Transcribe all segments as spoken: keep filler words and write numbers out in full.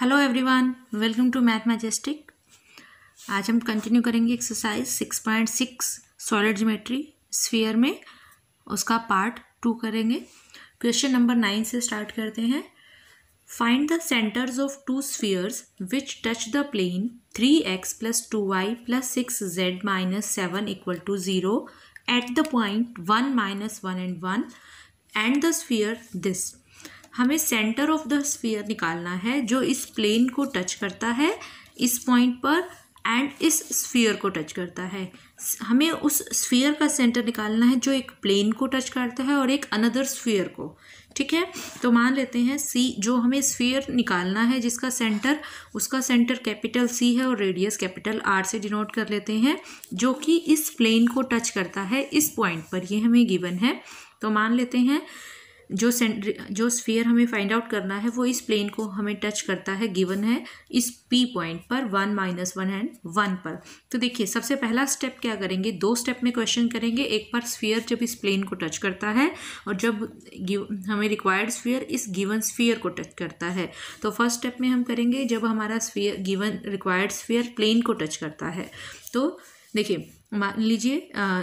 Hello everyone, welcome to math majestic. आज हम continue करेंगे exercise six point six solid geometry sphere में, उसका पार्ट टू करेंगे। क्वेश्चन नंबर नाइन से स्टार्ट करते हैं। Find the centres of two spheres which touch the plane three x plus two y plus six z minus seven equal to zero at the point one minus one and one and the sphere this. हमें centre of the sphere निकालना है जो इस plane को touch करता है इस point पर एंड इस स्फीयर को टच करता है। हमें उस स्फीयर का सेंटर निकालना है जो एक प्लेन को टच करता है और एक अनदर स्फीयर को। ठीक है, तो मान लेते हैं सी, जो हमें स्फीयर निकालना है जिसका सेंटर, उसका सेंटर कैपिटल सी है और रेडियस कैपिटल आर से डिनोट कर लेते हैं, जो कि इस प्लेन को टच करता है इस पॉइंट पर। ये हमें गिवन है, तो मान लेते हैं जो सेंटर जो स्फीयर हमें फाइंड आउट करना है वो इस प्लेन को हमें टच करता है, गिवन है इस पी पॉइंट पर one minus one and one पर। तो देखिए, सबसे पहला स्टेप क्या करेंगे, दो स्टेप में क्वेश्चन करेंगे। एक बार स्फीयर जब इस प्लेन को टच करता है और जब हमें रिक्वायर्ड स्फीयर इस गिवन स्फीयर को टच करता है। तो फर्स्ट स्टेप में हम करेंगे जब हमारा sphere given required sphere plane को टच करता है। तो देखिए, मान लीजिए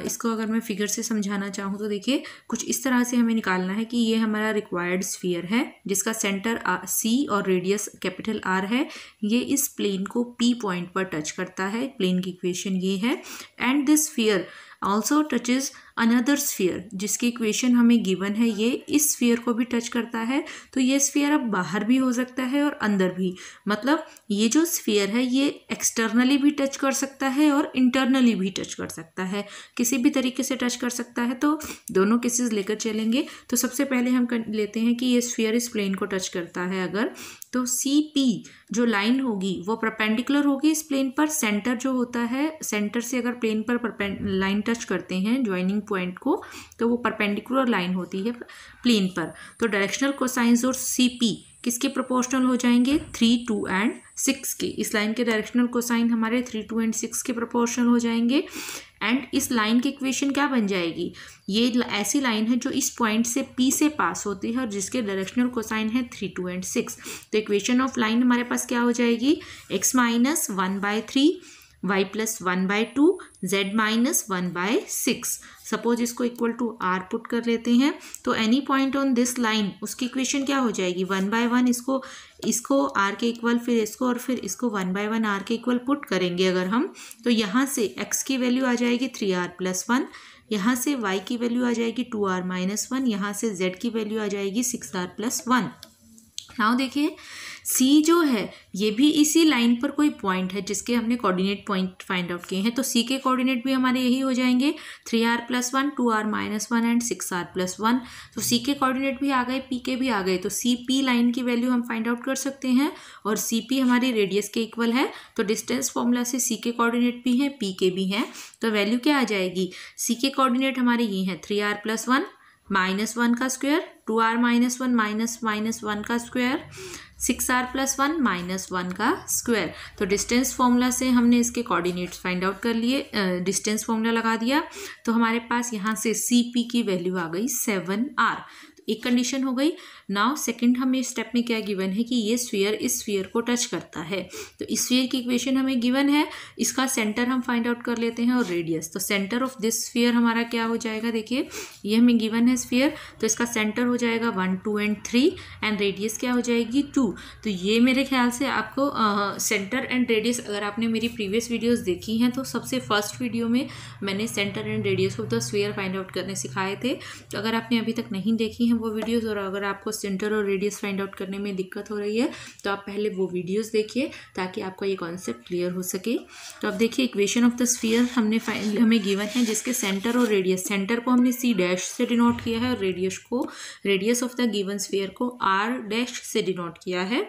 इसको अगर मैं फिगर से समझाना चाहूँ तो देखिए कुछ इस तरह से हमें निकालना है कि ये हमारा रिक्वायर्ड स्फीयर है जिसका सेंटर सी और रेडियस कैपिटल आर है। ये इस प्लेन को पी पॉइंट पर टच करता है, प्लेन की इक्वेशन ये है। And this sphere also touches another sphere जिसकी इक्वेशन हमें गिवन है, ये इस स्फीयर को भी टच करता है। तो ये स्फीयर अब बाहर भी हो सकता है और अंदर भी, मतलब ये जो स्फीयर है ये एक्सटर्नली भी टच कर सकता है और इंटरनली भी टच कर सकता है, किसी भी तरीके से टच कर सकता है। तो दोनों केसेस लेकर चलेंगे। तो सबसे पहले हम लेते हैं कि ये स्फीयर इस प्लेन को टच करता है अगर, तो सी पी जो लाइन होगी वो परपेंडिकुलर होगी इस प्लेन पर। सेंटर जो होता है, सेंटर से अगर प्लेन पर लाइन टच करते हैं ज्वाइनिंग पॉइंट को, तो वो परपेंडिकुलर लाइन होती है प्लेन पर। तो डायरेक्शनल कोसाइंस और सी पी किसके प्रोपोर्शनल हो जाएंगे, थ्री टू एंड सिक्स के। इस लाइन के डायरेक्शनल कोसाइन हमारे थ्री टू एंड सिक्स के प्रोपोर्शनल हो जाएंगे। एंड इस लाइन की इक्वेशन क्या बन जाएगी, ये ऐसी लाइन है जो इस पॉइंट से पी से पास होती है और जिसके डायरेक्शनल कोसाइन है थ्री टू एंड सिक्स। तो इक्वेशन ऑफ लाइन हमारे पास क्या हो जाएगी, x minus one by three y plus one by two z minus one by six. Suppose इसको इक्वल टू आर पुट कर लेते हैं, तो any point on this line उसकी इक्वेशन क्या हो जाएगी, वन बाय वन, इसको इसको आर के इक्वल, फिर इसको और फिर इसको वन बाय वन आर के इक्वल पुट करेंगे अगर हम। तो यहाँ से एक्स की वैल्यू आ जाएगी थ्री आर प्लस वन, यहाँ से वाई की वैल्यू आ जाएगी टू आर माइनस वन, यहाँ से जेड की वैल्यू आ जाएगी six R plus one. Now देखिए, सी जो है ये भी इसी लाइन पर कोई पॉइंट है जिसके हमने कोऑर्डिनेट पॉइंट फाइंड आउट किए हैं। तो सी के कोऑर्डिनेट भी हमारे यही हो जाएंगे three R plus one, two R minus one and six R plus one. तो सी के कोऑर्डिनेट भी आ गए, पी के भी आ गए। तो सी पी लाइन की वैल्यू हम फाइंड आउट कर सकते हैं और सी पी हमारे रेडियस के इक्वल है। तो डिस्टेंस फॉर्मूला से सी के कोऑर्डिनेट भी हैं, पी के भी हैं। तो वैल्यू क्या आ जाएगी, सी के कोऑर्डिनेट हमारे ये हैं three R plus one minus one का square, two R minus one minus minus one का square, six R plus one minus one का स्क्वायर। तो डिस्टेंस फॉर्मूला से हमने इसके कोऑर्डिनेट्स फाइंड आउट कर लिए, डिस्टेंस फॉर्मूला लगा दिया। तो हमारे पास यहाँ से सी पी की वैल्यू आ गई सेवन आर। एक कंडीशन हो गई। नाउ सेकंड हमें स्टेप में क्या गिवन है कि ये स्फीयर इस स्फीयर को टच करता है। तो इस स्फीयर की इक्वेशन हमें गिवन है, इसका सेंटर हम फाइंड आउट कर लेते हैं और रेडियस। तो सेंटर ऑफ दिस स्फीयर हमारा क्या हो जाएगा, देखिए ये हमें गिवन है स्फीयर, तो इसका सेंटर हो जाएगा one two and three and radius क्या हो जाएगी टू। तो ये मेरे ख्याल से आपको सेंटर एंड रेडियस, अगर आपने मेरी प्रीवियस वीडियोज़ देखी हैं तो सबसे फर्स्ट वीडियो में मैंने centre and radius of the sphere find out करने सिखाए थे। तो अगर आपने अभी तक नहीं देखी हैं वो वीडियोस, और अगर आपको सेंटर और रेडियस फाइंड आउट करने में दिक्कत हो रही है तो आप पहले वो वीडियोस देखिए ताकि आपका ये कॉन्सेप्ट क्लियर हो सके। तो अब देखिए, इक्वेशन ऑफ द स्फीयर हमने हमें गिवन है जिसके सेंटर और रेडियस, सेंटर को हमने सी डैश से डिनोट किया है और रेडियस को, radius of the given sphere को आर डैश से डिनोट किया है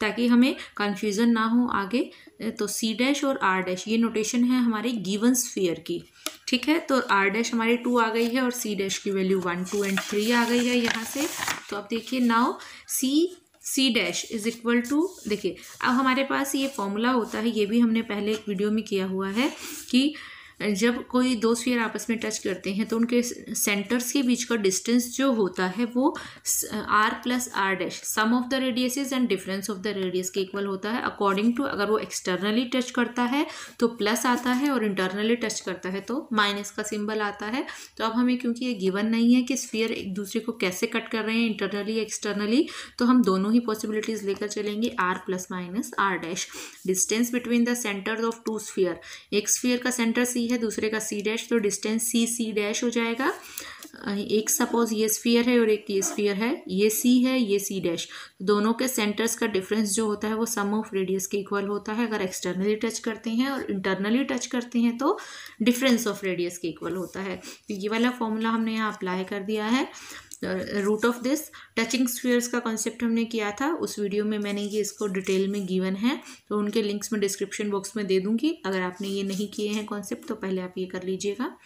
ताकि हमें कन्फ्यूज़न ना हो आगे। तो सी डैश और आर डैश ये नोटेशन है हमारे गिवन स्फीयर की। ठीक है, तो आर डैश हमारी टू आ गई है और सी डैश की value one two and three आ गई है यहाँ से। तो अब देखिए, now C C dash is equal to, देखिए अब हमारे पास ये फॉर्मूला होता है, ये भी हमने पहले एक वीडियो में किया हुआ है कि जब कोई दो स्फीयर आपस में टच करते हैं तो उनके सेंटर्स के बीच का डिस्टेंस जो होता है वो R plus R dash sum of the radiuses and difference of the radius के इक्वल होता है अकॉर्डिंग टू। अगर वो एक्सटर्नली टच करता है तो प्लस आता है और इंटरनली टच करता है तो माइनस का सिंबल आता है। तो अब हमें क्योंकि ये गिवन नहीं है कि स्फीयर एक दूसरे को कैसे कट कर रहे हैं इंटरनली एक्सटर्नली, तो हम दोनों ही पॉसिबिलिटीज़ लेकर चलेंगे R plus minus R dash. Distance between the centres of two sphere, एक स्फीयर का सेंटर सी है दूसरे का सी डैश, तो डिस्टेंस सी सी डैश हो जाएगा। एक सपोज ये स्फीयर है और एक ये स्फीयर है, ये सी है ये सी डैश, दोनों के सेंटर्स का डिफरेंस जो होता है वो सम ऑफ रेडियस के इक्वल होता है अगर एक्सटर्नली टच करते हैं, और इंटरनली टच करते हैं तो डिफरेंस ऑफ रेडियस के इक्वल होता है। तो ये वाला फॉर्मूला हमने यहाँ अप्लाई कर दिया है। Root of this touching spheres का कॉन्सेप्ट हमने किया था उस वीडियो में, मैंने ये इसको डिटेल में गिवन है तो उनके लिंक्स में डिस्क्रिप्शन बॉक्स में दे दूँगी। अगर आपने ये नहीं किए हैं कॉन्सेप्ट तो पहले आप ये कर लीजिएगा।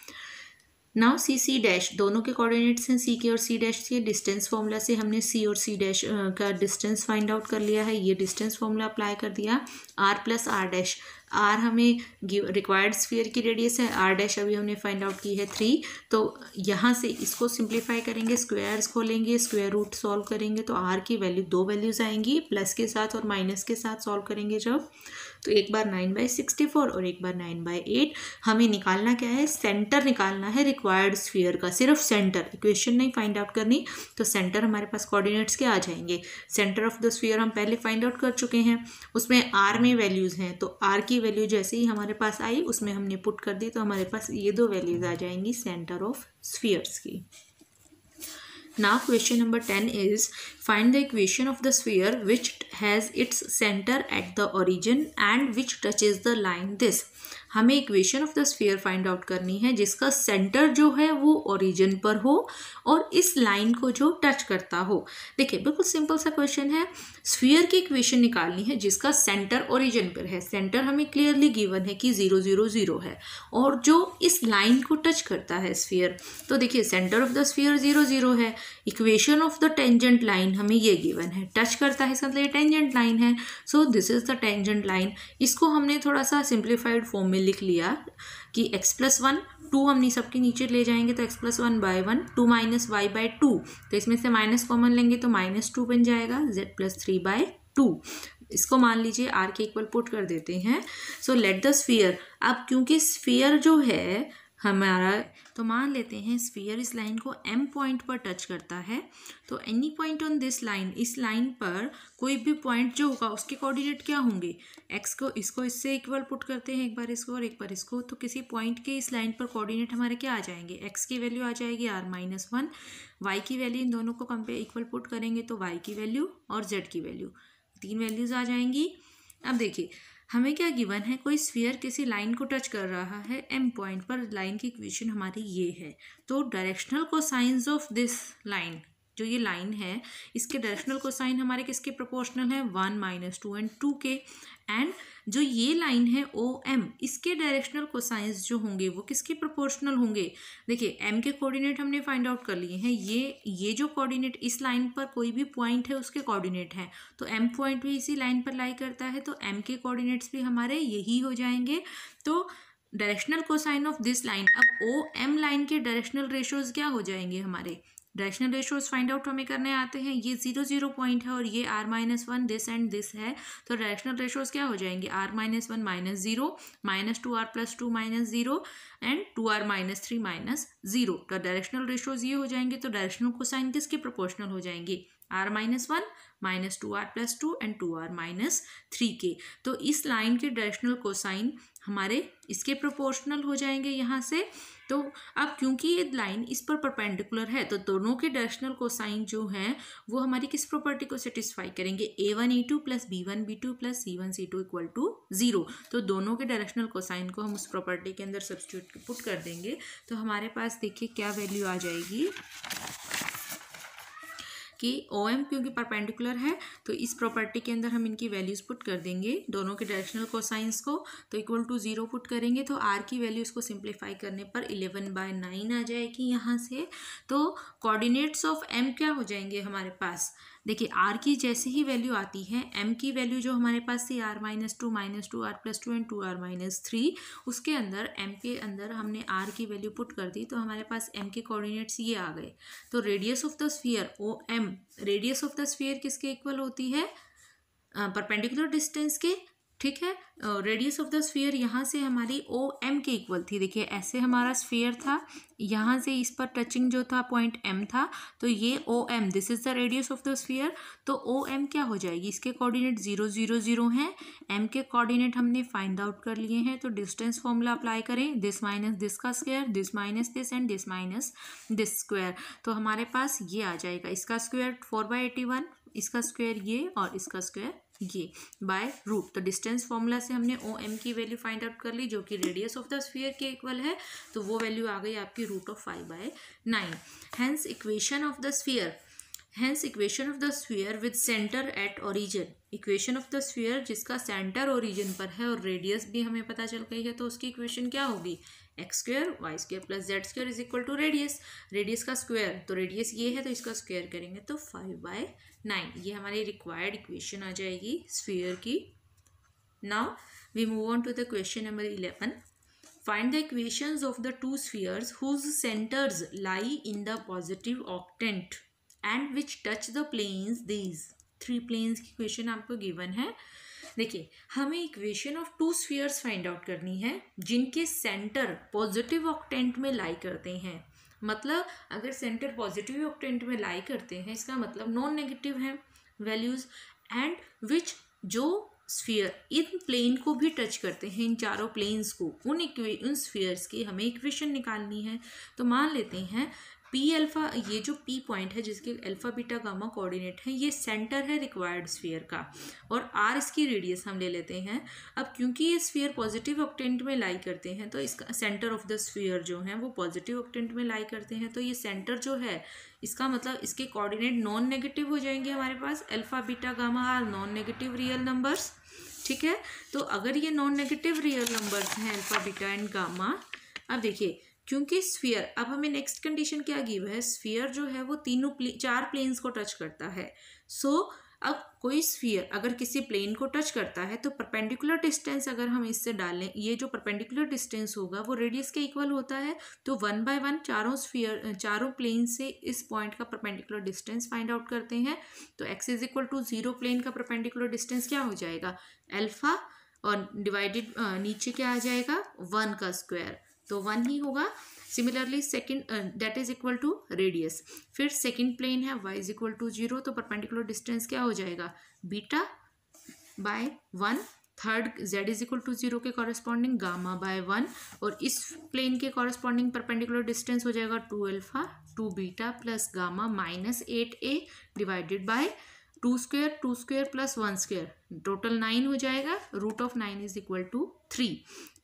नाउ सी सी डैश, दोनों के कोऑर्डिनेट्स हैं सी के और सी डैश के। डिस्टेंस फॉर्मूला से हमने सी और सी डैश का डिस्टेंस फाइंड आउट कर लिया है, ये डिस्टेंस फॉर्मूला अप्लाई कर दिया। R plus R dash, R हमें रिक्वायर्ड स्फीयर की रेडियस है, आर डैश अभी हमने फाइंड आउट की है थ्री। तो यहाँ से इसको सिंप्लीफाई करेंगे, स्क्वायर्स खोलेंगे, स्क्वायर रूट सॉल्व करेंगे तो आर की वैल्यू दो वैल्यूज़ आएंगी प्लस के साथ और माइनस के साथ सॉल्व करेंगे जब, तो एक बार नाइन बाई सिक्सटी फोर और एक बार नाइन बाई एट। हमें निकालना क्या है, सेंटर निकालना है रिक्वायर्ड स्फीयर का, सिर्फ सेंटर, इक्वेशन नहीं फाइंड आउट करनी। तो सेंटर हमारे पास कोऑर्डिनेट्स के आ जाएंगे, सेंटर ऑफ द स्फीयर हम पहले फाइंड आउट कर चुके हैं, उसमें आर में वैल्यूज़ हैं तो आर की वैल्यू जैसे ही हमारे पास आई उसमें हमने पुट कर दी तो हमारे पास ये दो वैल्यूज़ आ जाएंगी सेंटर ऑफ स्फीयर्स की। Now question number ten is find the equation of the sphere which has its center at the origin and which touches the line this। हमें equation of the sphere find out करनी है जिसका centre जो है वो origin पर हो और इस लाइन को जो टच करता हो। देखिए बिल्कुल सिंपल सा क्वेश्चन है, स्फीयर की इक्वेशन निकालनी है जिसका सेंटर ओरिजिन पर है, सेंटर हमें क्लियरली गिवन है कि जीरो जीरो जीरो है और जो इस लाइन को टच करता है स्फीयर। तो देखिए centre of the sphere zero zero है, equation of the tangent line हमें ये गिवन है, टच करता है इसका मतलब ये टेंजेंट लाइन है, so this is the tangent line. इसको हमने थोड़ा सा सिंप्लीफाइड फॉर्म में लिख लिया कि x प्लस वन टू हमने सबके नीचे ले जाएंगे तो x plus one by one, two minus y by two, तो इसमें से माइनस कॉमन लेंगे तो माइनस टू बन जाएगा z plus three by two. इसको मान लीजिए r के इक्वल पुट कर देते हैं। सो लेट द स्फीयर, अब क्योंकि स्फीयर जो है हमारा, तो मान लेते हैं स्फीयर इस लाइन को m पॉइंट पर टच करता है, तो any point on this line, इस लाइन पर कोई भी पॉइंट जो होगा उसके कोऑर्डिनेट क्या होंगे x को, इसको इससे इक्वल पुट करते हैं एक बार इसको और एक बार इसको, तो किसी पॉइंट के इस लाइन पर कोऑर्डिनेट हमारे क्या आ जाएंगे, x की वैल्यू आ जाएगी r माइनस वन, वाई की वैल्यू, इन दोनों को कंपेयर इक्वल पुट करेंगे तो y की वैल्यू और z की वैल्यू, तीन वैल्यूज़ आ जाएंगी। अब देखिए हमें क्या गिवन है, कोई स्फीयर किसी लाइन को टच कर रहा है एम पॉइंट पर, लाइन की इक्वेशन हमारी ये है, तो directional cosines of this line, जो ये लाइन है इसके डायरेक्शनल कोसाइन हमारे किसके प्रोपोर्शनल है, one minus two and two के, एंड जो ये लाइन है ओ एम इसके डायरेक्शनल कोसाइंस जो होंगे वो किसके प्रोपोर्शनल होंगे। देखिए एम के कोऑर्डिनेट हमने फाइंड आउट कर लिए हैं, ये ये जो कोऑर्डिनेट इस लाइन पर कोई भी पॉइंट है उसके कोऑर्डिनेट हैं, तो एम पॉइंट भी इसी लाइन पर लाई करता है तो एम के कोऑर्डिनेट्स भी हमारे यही हो जाएंगे। तो directional cosine of this line, अब ओ एम लाइन के डायरेक्शनल रेशोज़ क्या हो जाएंगे हमारे, डायरेक्शनल रेशोज फाइंड आउट हमें करने आते हैं, ये जीरो जीरो पॉइंट है और ये R minus one this and this है, तो डायरेक्शनल रेशोज क्या हो जाएंगे, R minus one minus zero, minus two R plus two minus zero and two R minus three minus zero. तो डायरेक्शनल रेशोज ये हो जाएंगे, तो डायरेक्शनल कोसाइन किसके प्रोपोर्शनल हो जाएंगे, R minus one minus two R plus two and two R minus three के। तो इस लाइन के डायरेक्शनल कोसाइन हमारे इसके प्रोपोर्शनल हो जाएंगे यहाँ से। तो अब क्योंकि ये लाइन इस पर परपेंडिकुलर है तो दोनों के डायरेक्शनल कोसाइन जो हैं वो हमारी किस प्रॉपर्टी को सेटिस्फाई करेंगे, A one E two plus B one B two plus C one C two equal to zero. तो दोनों के डायरेक्शनल कोसाइन को हम उस प्रॉपर्टी के अंदर सब्स्टिट्यूट पुट कर देंगे तो हमारे पास देखिए क्या वैल्यू आ जाएगी कि ओ एम क्योंकि परपेंडिकुलर है तो इस प्रॉपर्टी के अंदर हम इनकी वैल्यूज़ पुट कर देंगे दोनों के डायरेक्शनल कोसाइंस को, तो इक्वल टू ज़ीरो पुट करेंगे तो आर की वैल्यू इसको सिंप्लीफाई करने पर इलेवन बाय नाइन आ जाएगी यहाँ से। तो कोऑर्डिनेट्स ऑफ एम क्या हो जाएंगे हमारे पास, देखिए आर की जैसे ही वैल्यू आती है, एम की वैल्यू जो हमारे पास थी R minus two minus two R plus two and two R minus three, उसके अंदर एम के अंदर हमने आर की वैल्यू पुट कर दी तो हमारे पास एम के कोऑर्डिनेट्स ये आ गए। तो radius of the sphere O M, radius of the sphere किसके इक्वल होती है? परपेंडिकुलर डिस्टेंस के, ठीक है। रेडियस ऑफ द स्फीयर यहाँ से हमारी ओ एम के इक्वल थी। देखिए ऐसे हमारा स्फीयर था, यहाँ से इस पर टचिंग जो था पॉइंट एम था, तो ये O M, this is the radius of the sphere. तो ओ एम क्या हो जाएगी, इसके कोऑर्डिनेट ज़ीरो ज़ीरो ज़ीरो हैं, एम के कोऑर्डिनेट हमने फाइंड आउट कर लिए हैं। तो डिस्टेंस फॉर्मूला अप्लाई करें, दिस माइनस दिस का square, this minus this and this minus this square. तो हमारे पास ये आ जाएगा, इसका square four by eighty one, इसका स्क्वायर ये और इसका स्क्वायर ये बाय रूट। तो डिस्टेंस फॉर्मूला से हमने ओ एम की वैल्यू फाइंड आउट कर ली जो कि रेडियस ऑफ द स्फीयर के इक्वल है, तो वो वैल्यू आ गई आपकी root of five by nine. Hence equation of the sphere, hence equation of the sphere with centre at origin, equation of the sphere जिसका सेंटर ओरिजिन पर है और रेडियस भी हमें पता चल गई है, तो उसकी इक्वेशन क्या होगी? X square y square plus z square is equal to radius, radius का स्क्वायर, तो रेडियस ये है तो इसका स्क्वायर करेंगे तो फाइव बाय नाइन। ये हमारी रिक्वायर्ड इक्वेशन आ जाएगी स्फीयर की। Now we move on to the question number eleven. Find the equations of the two spheres whose centres lie in the positive octant and which touch the planes these. Three planes की equation आपको given है। देखिए हमें equation of two spheres find out करनी है जिनके centre positive octant में लाई करते हैं। मतलब अगर सेंटर पॉजिटिव ऑक्टेंट में लाई करते हैं इसका मतलब नॉन नेगेटिव है वैल्यूज़, एंड विच जो स्फीयर इन प्लेन को भी टच करते हैं, इन चारों प्लेन्स को, उन इक्वे उन स्फीयर्स की हमें इक्वेशन निकालनी है। तो मान लेते हैं पी अल्फ़ा, ये जो पी पॉइंट है जिसके अल्फ़ा बीटा गामा कोऑर्डिनेट है, ये सेंटर है रिक्वायर्ड स्फीयर का, और आर इसकी रेडियस हम ले लेते हैं। अब क्योंकि ये स्फीयर पॉजिटिव ऑक्टेंट में लाई करते हैं तो इसका सेंटर ऑफ द स्फीयर जो है वो पॉजिटिव ऑक्टेंट में लाई करते हैं, तो ये सेंटर जो है इसका मतलब इसके कोऑर्डिनेट नॉन नेगेटिव हो जाएंगे हमारे पास, alpha beta gamma are non negative real numbers, ठीक है। तो अगर ये नॉन नेगेटिव रियल नंबर्स हैं अल्फ़ा बीटा एंड गामा, अब देखिए क्योंकि स्फीयर, अब हमें नेक्स्ट कंडीशन क्या गिव है, स्फीयर जो है वो तीनों प्ले, चार प्लेन्स को टच करता है। सो so, अब कोई स्फीयर अगर किसी प्लेन को टच करता है तो परपेंडिकुलर डिस्टेंस अगर हम इससे डालें, ये जो परपेंडिकुलर डिस्टेंस होगा वो रेडियस के इक्वल होता है, तो वन बाय वन चारों स्फीयर चारों प्लेन से इस पॉइंट का परपेंडिकुलर डिस्टेंस फाइंड आउट करते हैं। तो x is equal to zero plane का परपेंडिकुलर डिस्टेंस क्या हो जाएगा, अल्फ़ा और डिवाइडेड नीचे क्या आ जाएगा, वन का स्क्वायर, तो वन ही होगा। Similarly second that is equal to radius. फिर सेकंड प्लेन है y is equal to zero, तो परपेंडिकुलर डिस्टेंस क्या हो जाएगा, beta by one. Third z is equal to zero के कॉरेस्पॉन्डिंग गामा बाय वन, और इस प्लेन के कॉरेस्पॉन्डिंग परपेंडिकुलर डिस्टेंस हो जाएगा two alpha two beta plus gamma minus eight A divided by two square, two square plus one square, total nine हो जाएगा। Root of nine is equal to three,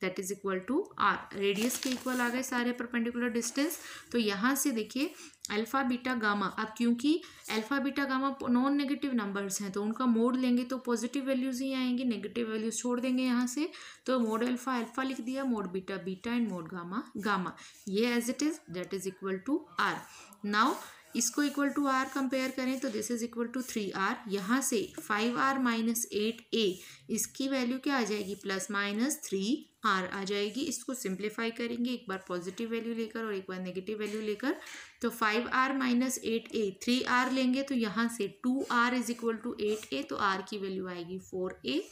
that is equal to R, radius के equal आ गए सारे perpendicular distance. तो यहाँ से देखिए अल्फ़ा बीटा गामा, अब क्योंकि alpha beta gamma non negative numbers हैं तो उनका मोड लेंगे तो पॉजिटिव वैल्यूज़ ही आएंगे, नेगेटिव वैल्यूज़ छोड़ देंगे यहाँ से। तो मोड अल्फ़ा अल्फ़ा लिख दिया, mod beta beta and mod gamma gamma, ये as it is that is equal to R. Now इसको इक्वल टू आर कंपेयर करें तो this is equal to three R. यहाँ से five R minus eight A, इसकी value क्या आ जाएगी, प्लस माइनस थ्री आर आ जाएगी। इसको सिंप्लीफाई करेंगे एक बार पॉजिटिव वैल्यू लेकर और एक बार नेगेटिव वैल्यू लेकर, तो five R minus eight A, three R लेंगे तो यहाँ से two R is equal to eight A, तो आर की वैल्यू आएगी फोर ए।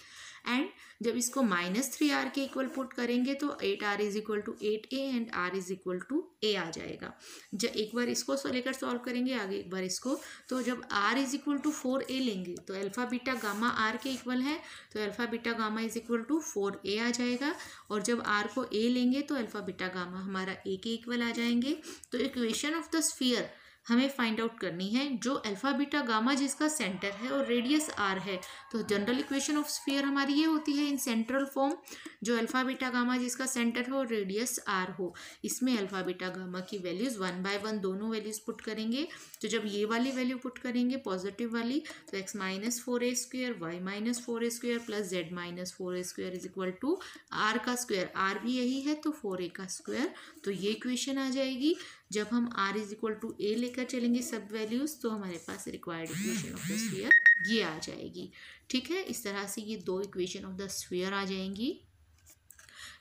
एंड जब इसको माइनस थ्री आर के इक्वल पुट करेंगे तो eight R is equal to eight A and R is equal to A आ जाएगा। जब एक बार इसको लेकर सॉल्व करेंगे आगे एक बार इसको, तो जब R is equal to four A लेंगे तो अल्फ़ा बीटा गामा आर के इक्वल है, तो alpha beta gamma is equal to four A आ जाएगा। और जब आर को ए लेंगे तो अल्फ़ा बीटा गामा हमारा ए के इक्वल आ जाएंगे। तो इक्वेशन ऑफ द स्फीयर हमें फाइंड आउट करनी है जो अल्फ़ा बीटा गामा जिसका सेंटर है और रेडियस आर है। तो जनरल इक्वेशन ऑफ स्फीयर हमारी ये होती है इन सेंट्रल फॉर्म, जो अल्फ़ा बीटा गामा जिसका सेंटर हो और रेडियस आर हो। इसमें अल्फ़ा बीटा गामा की वैल्यूज़ वन बाय वन दोनों वैल्यूज़ पुट करेंगे। तो जब ये वाली वैल्यू पुट करेंगे पॉजिटिव वाली, तो x minus four a square y minus four a square plus z minus four a square is equal to r का स्क्वेयर, आर भी यही है तो फोर ए का स्क्वेयर, तो ये इक्वेशन आ जाएगी। जब हम आर इज इक्वल टू ए लेकर चलेंगे सब वैल्यूज तो हमारे पास required equation of the sphere ये आ जाएगी। ठीक है, इस तरह से ये दो इक्वेशन ऑफ द स्फीयर आ जाएंगी।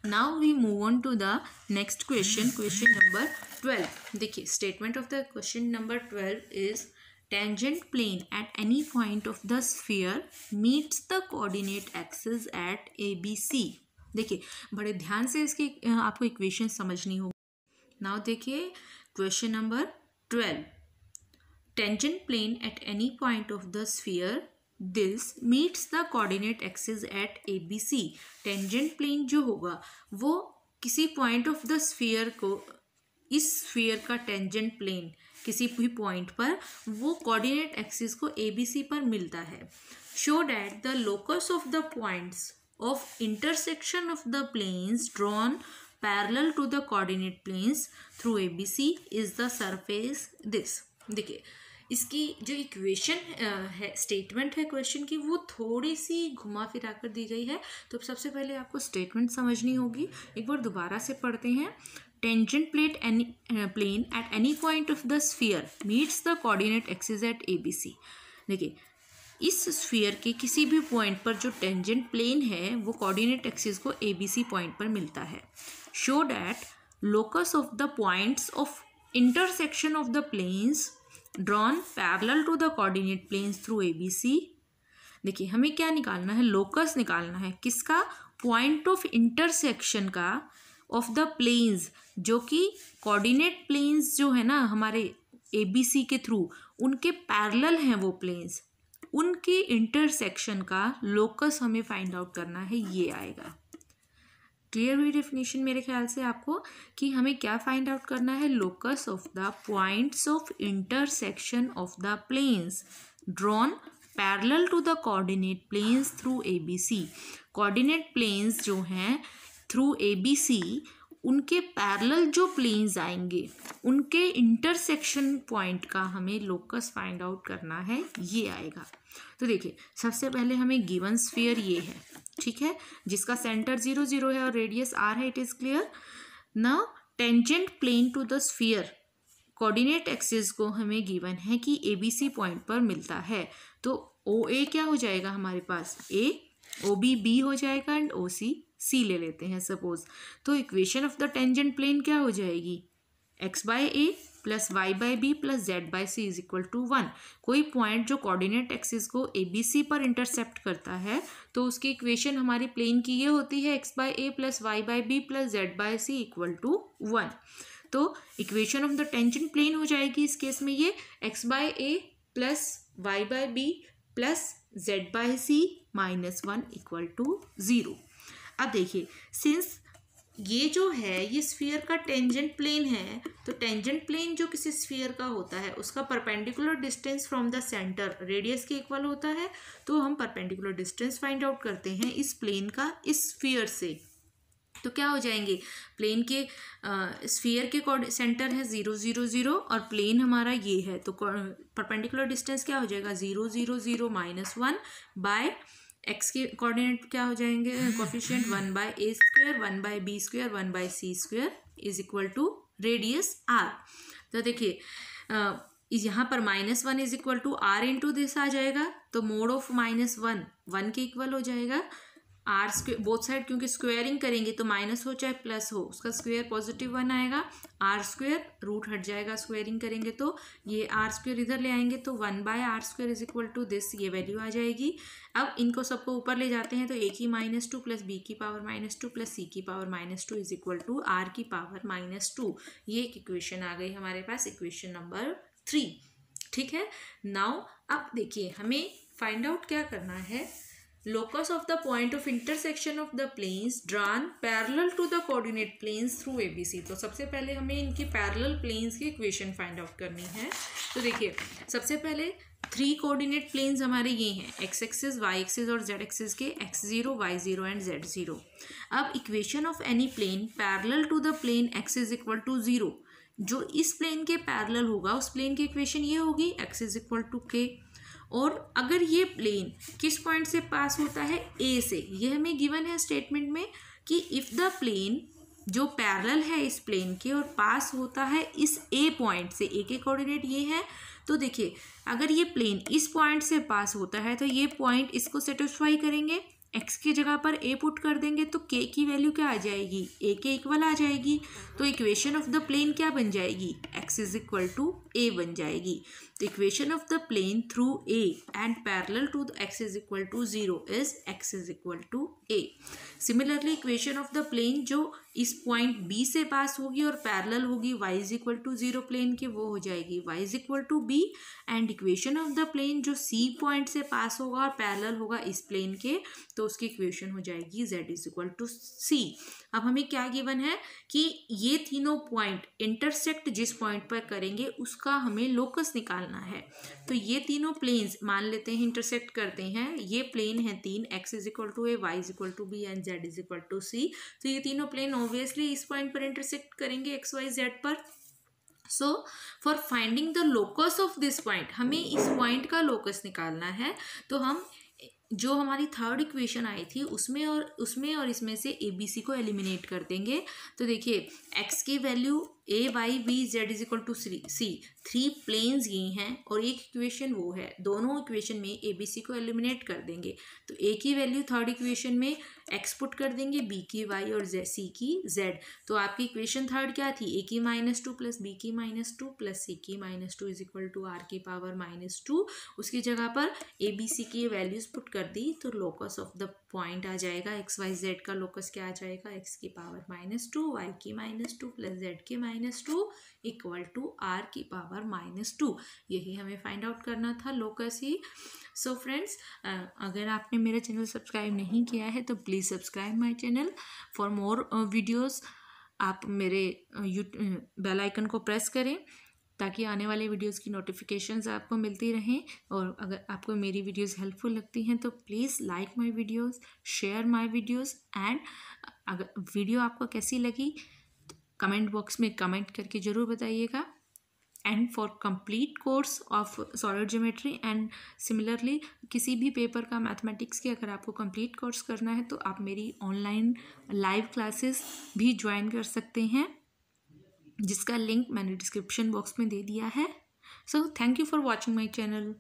Now we move on to the next question, question number twelve. देखिए statement of the question number twelve is tangent plane at any point of the sphere meets the coordinate axis at A B C। देखिए बड़े ध्यान से इसकी आपको equation समझनी होगी। Now देखिए question number twelve, tangent plane at any point of the sphere this meets the coordinate axis at A B C। tangent plane जो होगा वो किसी point of the sphere को, इस स्फीयर का टेंजेंट प्लेन किसी भी पॉइंट पर वो कोऑर्डिनेट एक्सिस को एबीसी पर मिलता है। Show that the locus of the points of intersection of the planes drawn parallel to the coordinate planes through ABC is the surface this. देखिए इसकी जो इक्वेशन है, स्टेटमेंट है क्वेश्चन की, वो थोड़ी सी घुमा फिरा कर दी गई है। तो सबसे पहले आपको स्टेटमेंट समझनी होगी। एक बार दोबारा से पढ़ते हैं। tangent plane any uh, plane at any point of the sphere meets the coordinate axis at A B C। देखिए इस स्फीयर के किसी भी पॉइंट पर जो टेंजेंट प्लेन है वो कोऑर्डिनेट एक्सिस को A B C पॉइंट पर मिलता है। Show that locus of the points of intersection of the planes drawn parallel to the coordinate planes through A B C। देखिए हमें क्या निकालना है, लोकस निकालना है किसका, पॉइंट ऑफ इंटरसेक्शन का ऑफ द प्लेन्स, जो कि कोऑर्डिनेट प्लेन्स जो है ना हमारे एबीसी के थ्रू उनके पैरेलल हैं वो प्लेन्स, उनके इंटरसेक्शन का लोकस हमें फाइंड आउट करना है, ये आएगा। क्लियर हुई डेफिनेशन मेरे ख्याल से आपको कि हमें क्या फाइंड आउट करना है, locus of the points of intersection of the planes drawn parallel to the coordinate planes through ABC. Coordinate planes जो हैं थ्रू A B C उनके पैरेलल जो प्लेन्स आएंगे उनके इंटरसेक्शन पॉइंट का हमें लोकस फाइंड आउट करना है, ये आएगा। तो देखिए सबसे पहले हमें गिवन स्फीयर ये है, ठीक है, जिसका सेंटर जीरो जीरो है और रेडियस आर है। इट इज़ क्लियर ना। Tangent plane to the sphere coordinate axis को हमें गिवन है कि A B C पॉइंट पर मिलता है। तो O A क्या हो जाएगा हमारे पास, A, O B B हो जाएगा एंड O C सी ले लेते हैं सपोज। तो equation of the tangent plane क्या हो जाएगी, x by A plus y by b plus z by c is equal to one. कोई पॉइंट जो कोऑर्डिनेट एक्सिस को ए बी सी पर इंटरसेप्ट करता है तो उसकी इक्वेशन हमारी प्लेन की ये होती है, x by A plus y by b plus z by c equal to one. तो equation of the tangent plane हो जाएगी इस केस में ये, x by A plus y by b plus z by c minus one equal to zero. अब देखिए since ये जो है ये स्फीयर का टेंजेंट प्लेन है, तो टेंजेंट प्लेन जो किसी स्फीयर का होता है उसका perpendicular distance from the centre radius के इक्वल होता है। तो हम परपेंडिकुलर डिस्टेंस फाइंड आउट करते हैं इस प्लेन का इस स्फीयर से। तो क्या हो जाएंगे, प्लेन के स्फीयर के सेंटर है ज़ीरो ज़ीरो ज़ीरो और प्लेन हमारा ये है, तो परपेंडिकुलर डिस्टेंस क्या हो जाएगा, zero zero zero minus one by x के कोऑर्डिनेट क्या हो जाएंगे coefficient, one by A square one by B square one by C square is equal to radius r. तो देखिए यहाँ पर minus one is equal to r into this आ जाएगा, तो mod of minus one one के equal हो जाएगा, आर स्क्वेयर बोथ साइड क्योंकि स्क्वेयरिंग करेंगे तो माइनस हो चाहे प्लस हो उसका स्क्वेयर पॉजिटिव वन आएगा, आर स्क्वेयर रूट हट जाएगा स्क्वेयरिंग करेंगे तो ये आर स्क्वेयर इधर ले आएंगे तो one by r square is equal to this ये वैल्यू आ जाएगी। अब इनको सबको ऊपर ले जाते हैं तो ए की माइनस टू प्लस बी की पावर माइनस टू प्लस सी की power minus two is equal to are की पावर माइनस टू। ये एक इक्वेशन आ गई हमारे पास, इक्वेशन नंबर थ्री। ठीक है, नाउ अब देखिए हमें फाइंड आउट क्या करना है, locus of the point of intersection of the planes drawn parallel to the coordinate planes through A B C। तो सबसे पहले हमें इनकी पैरेलल प्लेन्स की इक्वेशन फाइंड आउट करनी है। तो देखिए सबसे पहले थ्री कोऑर्डिनेट प्लेन्स हमारे ये हैं, एक्स एक्सिस वाई एक्सिस और जेड एक्सिस के, x zero y zero and z zero. अब equation of any plane parallel to the plane x is equal to zero, जो इस प्लेन के पैरेलल होगा उस प्लेन की इक्वेशन ये होगी, एक्स इज इक्वल टू के। और अगर ये प्लेन किस पॉइंट से पास होता है, ए से, यह हमें गिवन है स्टेटमेंट में कि इफ़ द प्लेन जो पैरेलल है इस प्लेन के और पास होता है इस ए पॉइंट से, ए के कोऑर्डिनेट ये है, तो देखिए अगर ये प्लेन इस पॉइंट से पास होता है तो ये पॉइंट इसको सेटिस्फाई करेंगे, एक्स की जगह पर ए पुट कर देंगे तो के की वैल्यू क्या आ जाएगी, ए के इक्वल आ जाएगी। तो इक्वेशन ऑफ द प्लेन क्या बन जाएगी, एक्स इज इक्वल टू ए बन जाएगी। तो equation of the plane through A and parallel to the x is equal to zero is x is equal to A. Similarly equation of the plane जो इस point B से पास होगी और parallel होगी Y is equal to zero plane के, वो हो जाएगी Y is equal to B. And equation of the plane जो सी पॉइंट से पास होगा और पैरेलल होगा इस प्लेन के, तो उसकी इक्वेशन हो जाएगी जेड इज इक्वल टू सी। अब हमें क्या गिवन है कि ये तीनों पॉइंट इंटरसेक्ट जिस पॉइंट पर करेंगे उसका हमें लोकस निकालना है। तो ये तीनों प्लेन्स मान लेते हैं इंटरसेक्ट करते हैं, ये प्लेन है तीन, x is equal to A, Y is equal to B and Z is equal to सी। तो ये तीनों प्लेन ऑब्वियसली इस पॉइंट पर इंटरसेक्ट करेंगे एक्स वाई जेड पर। So for finding the locus of this point, हमें इस पॉइंट का लोकस निकालना है। तो हम जो हमारी थर्ड इक्वेशन आई थी उसमें और उसमें और इसमें से ए बी सी को एलिमिनेट कर देंगे। तो देखिए x की value A Y B Z is equal to C, three planes ये हैं और एक इक्वेशन वो है, दोनों इक्वेशन में ए बी सी को एलिमिनेट कर देंगे। तो ए की वैल्यू थर्ड इक्वेशन में x पुट कर देंगे, b की y और z, c की z। तो आपकी इक्वेशन थर्ड क्या थी, a की माइनस टू प्लस बी की माइनस टू प्लस सी की minus two is equal to are की पावर माइनस टू, उसकी जगह पर ए बी सी की वैल्यूज पुट कर दी। तो लोकस ऑफ द पॉइंट आ जाएगा एक्स वाई जेड का लोकस क्या आ जाएगा, एक्स की पावर माइनस टू वाई की माइनस टू प्लस जेड की minus two equal to are की पावर माइनस टू। यही हमें फाइंड आउट करना था लोकस ही। सो so फ्रेंड्स, अगर आपने मेरा चैनल सब्सक्राइब नहीं किया है तो please subscribe my channel for more videos. आप मेरे बेल आइकन को प्रेस करें ताकि आने वाले वीडियोस की नोटिफिकेशंस आपको मिलती रहें। और अगर आपको मेरी वीडियोस हेल्पफुल लगती हैं तो please like my videos, share my videos. And अगर वीडियो आपको कैसी लगी तो कमेंट बॉक्स में कमेंट करके ज़रूर बताइएगा। And for complete course of solid geometry and similarly किसी भी पेपर का मैथमेटिक्स के अगर आपको कंप्लीट कोर्स करना है तो आप मेरी ऑनलाइन लाइव क्लासेस भी ज्वाइन कर सकते हैं, जिसका लिंक मैंने डिस्क्रिप्शन बॉक्स में दे दिया है। So thank you for watching my channel.